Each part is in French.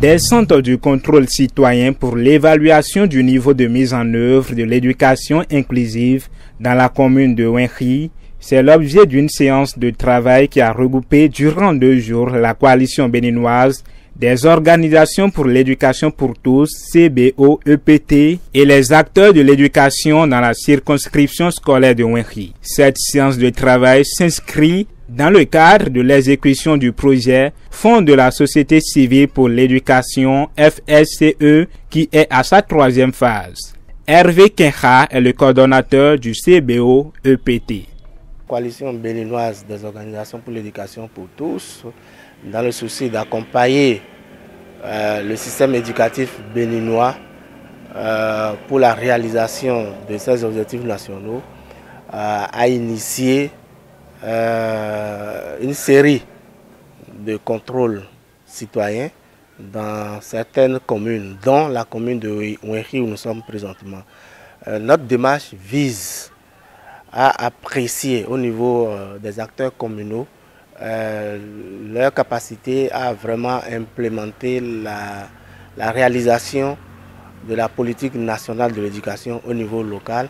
des centres de contrôle citoyen pour l'évaluation du niveau de mise en œuvre de l'éducation inclusive dans la commune de Ouinhi. C'est l'objet d'une séance de travail qui a regroupé durant 2 jours la coalition béninoise des organisations pour l'éducation pour tous, CBO EPT, et les acteurs de l'éducation dans la circonscription scolaire de Ouinhi. Cette séance de travail s'inscrit dans le cadre de l'exécution du projet Fonds de la Société civile pour l'éducation, FSCE, qui est à sa 3e phase. Hervé Kencha est le coordonnateur du CBO EPT. Coalition béninoise des organisations pour l'éducation pour tous, dans le souci d'accompagner le système éducatif béninois pour la réalisation de ses objectifs nationaux, a initié une série de contrôles citoyens dans certaines communes, dont la commune de Ouinhi où nous sommes présentement. Notre démarche vise à apprécier au niveau des acteurs communaux leur capacité à vraiment implémenter la réalisation de la politique nationale de l'éducation au niveau local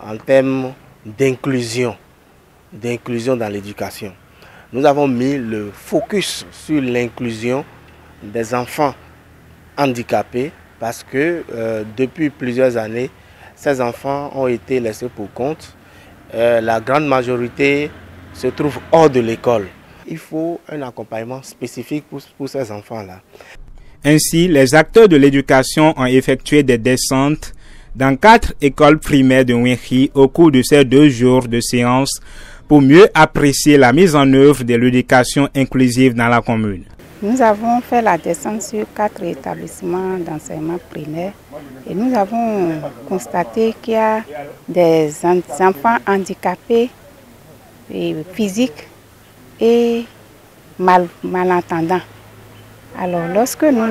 en termes d'inclusion dans l'éducation. Nous avons mis le focus sur l'inclusion des enfants handicapés parce que depuis plusieurs années, ces enfants ont été laissés pour compte. La grande majorité se trouve hors de l'école. Il faut un accompagnement spécifique pour ces enfants-là. Ainsi, les acteurs de l'éducation ont effectué des descentes dans 4 écoles primaires de Ouinhi au cours de ces 2 jours de séance pour mieux apprécier la mise en œuvre de l'éducation inclusive dans la commune. Nous avons fait la descente sur 4 établissements d'enseignement primaire et nous avons constaté qu'il y a des enfants handicapés et physiques et malentendants. Alors lorsque nous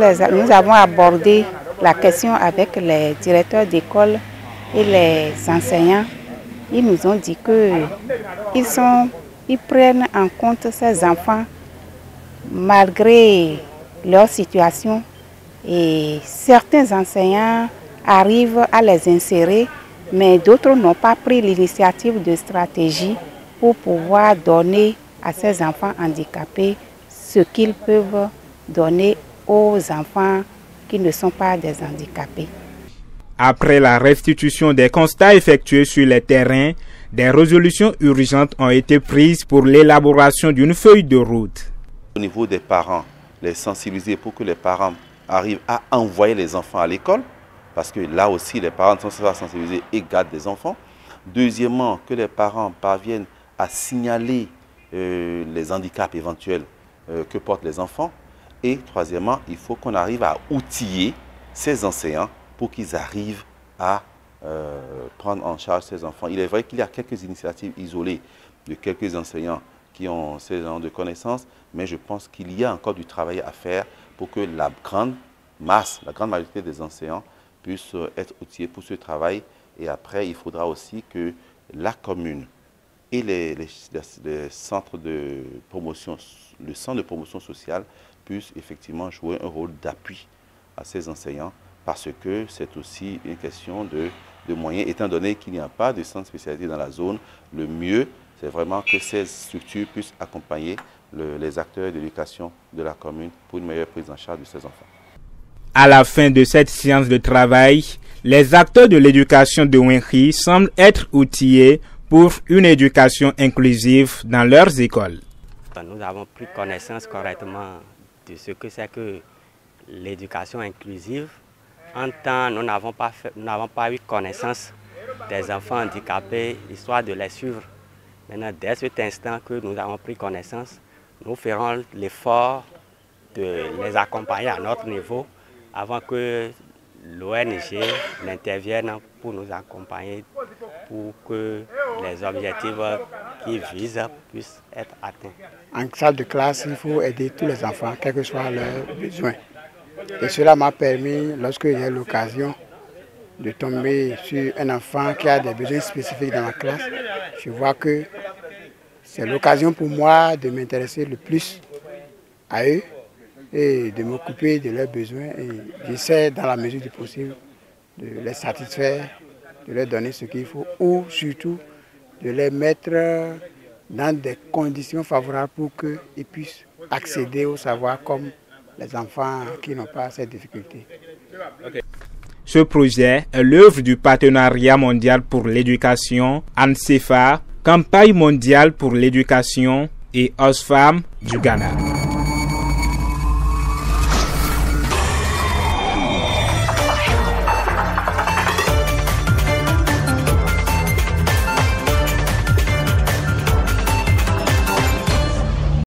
avons abordé la question avec les directeurs d'école et les enseignants, ils nous ont dit qu'ils prennent en compte ces enfants malgré leur situation, et certains enseignants arrivent à les insérer, mais d'autres n'ont pas pris l'initiative de stratégie pour pouvoir donner à ces enfants handicapés ce qu'ils peuvent donner aux enfants qui ne sont pas des handicapés. Après la restitution des constats effectués sur les terrains, des résolutions urgentes ont été prises pour l'élaboration d'une feuille de route. Au niveau des parents, les sensibiliser pour que les parents arrivent à envoyer les enfants à l'école, parce que là aussi les parents sont sensibilisés et gardent des enfants. Deuxièmement, que les parents parviennent à signaler les handicaps éventuels que portent les enfants. Et troisièmement, il faut qu'on arrive à outiller ces enseignants pour qu'ils arrivent à prendre en charge ces enfants. Il est vrai qu'il y a quelques initiatives isolées de quelques enseignants qui ont ces genres de connaissances, mais je pense qu'il y a encore du travail à faire pour que la grande majorité des enseignants puissent être outillés pour ce travail. Et après, il faudra aussi que la commune et les centres de promotion, le centre de promotion sociale puissent effectivement jouer un rôle d'appui à ces enseignants, parce que c'est aussi une question de moyens. Étant donné qu'il n'y a pas de centre spécialisé dans la zone, le mieux, c'est vraiment que ces structures puissent accompagner les acteurs d'éducation de la commune pour une meilleure prise en charge de ces enfants. À la fin de cette séance de travail, les acteurs de l'éducation de Ouinhi semblent être outillés pour une éducation inclusive dans leurs écoles. Nous avons pris connaissance correctement de ce que c'est que l'éducation inclusive. En temps, nous n'avons pas eu connaissance des enfants handicapés, histoire de les suivre. Maintenant, dès cet instant que nous avons pris connaissance, nous ferons l'effort de les accompagner à notre niveau avant que l'ONG n'intervienne pour nous accompagner pour que les objectifs qu'ils visent puissent être atteints. En salle de classe, il faut aider tous les enfants, quels que soient leurs besoins. Et cela m'a permis, lorsque j'ai l'occasion, de tomber sur un enfant qui a des besoins spécifiques dans la classe, je vois que c'est l'occasion pour moi de m'intéresser le plus à eux et de m'occuper de leurs besoins. Et j'essaie, dans la mesure du possible, de les satisfaire, de leur donner ce qu'il faut, ou surtout de les mettre dans des conditions favorables pour qu'ils puissent accéder au savoir comme les enfants qui n'ont pas cette difficulté. Okay. Ce projet est l'œuvre du Partenariat mondial pour l'éducation, ANCEFA, Campagne mondiale pour l'éducation et OSFAM du Ghana.